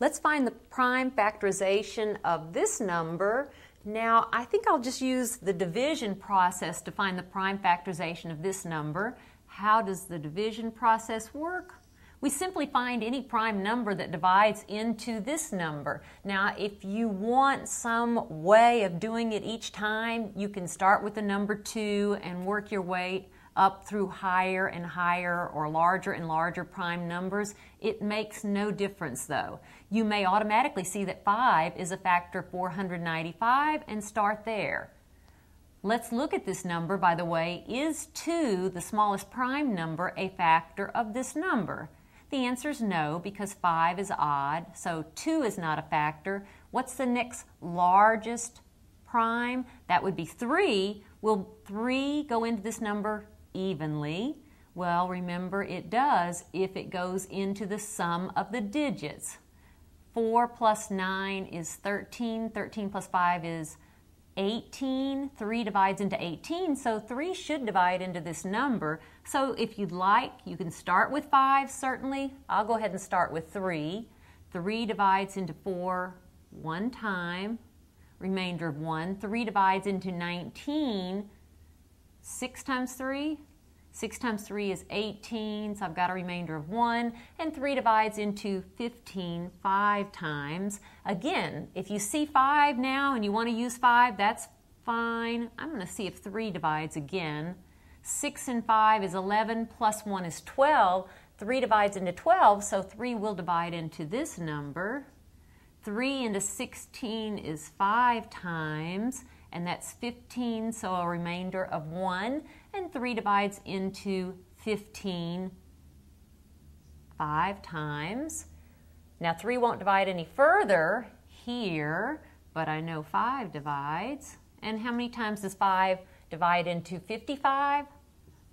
Let's find the prime factorization of this number. Now, I think I'll just use the division process to find the prime factorization of this number. How does the division process work? We simply find any prime number that divides into this number. Now, if you want some way of doing it each time, you can start with the number 2 and work your way up through higher and higher or larger and larger prime numbers. It makes no difference though. You may automatically see that 5 is a factor of 495 and start there. Let's look at this number, by the way. Is 2, the smallest prime number, a factor of this number? The answer is no, because 5 is odd, so 2 is not a factor. What's the next largest prime? That would be 3. Will 3 go into this number evenly? Well, remember it does if it goes into the sum of the digits. 4 plus 9 is 13, 13 plus 5 is 18, 3 divides into 18, so 3 should divide into this number. So if you'd like, you can start with 5, certainly. I'll go ahead and start with 3. 3 divides into 4 one time, remainder of 1. 3 divides into 19, 6 times 3. 6 times 3 is 18, so I've got a remainder of 1, and 3 divides into 15 5 times. Again, if you see 5 now and you want to use 5, that's fine. I'm going to see if 3 divides again. 6 and 5 is 11, plus 1 is 12. 3 divides into 12, so 3 will divide into this number. 3 into 16 is 5 times, and that's 15, so a remainder of 1, and 3 divides into 15 5 times. Now 3 won't divide any further here, but I know 5 divides. And how many times does 5 divide into 55?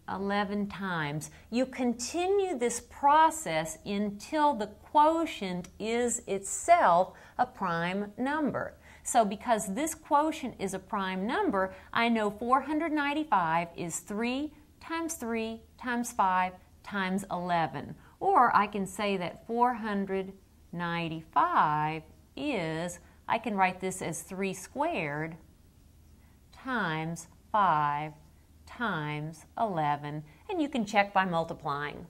11 times. You continue this process until the quotient is itself a prime number. So because this quotient is a prime number, I know 495 is 3 times 3 times 5 times 11. Or I can say that 495 is, I can write this as 3 squared times 5 times 11. And you can check by multiplying.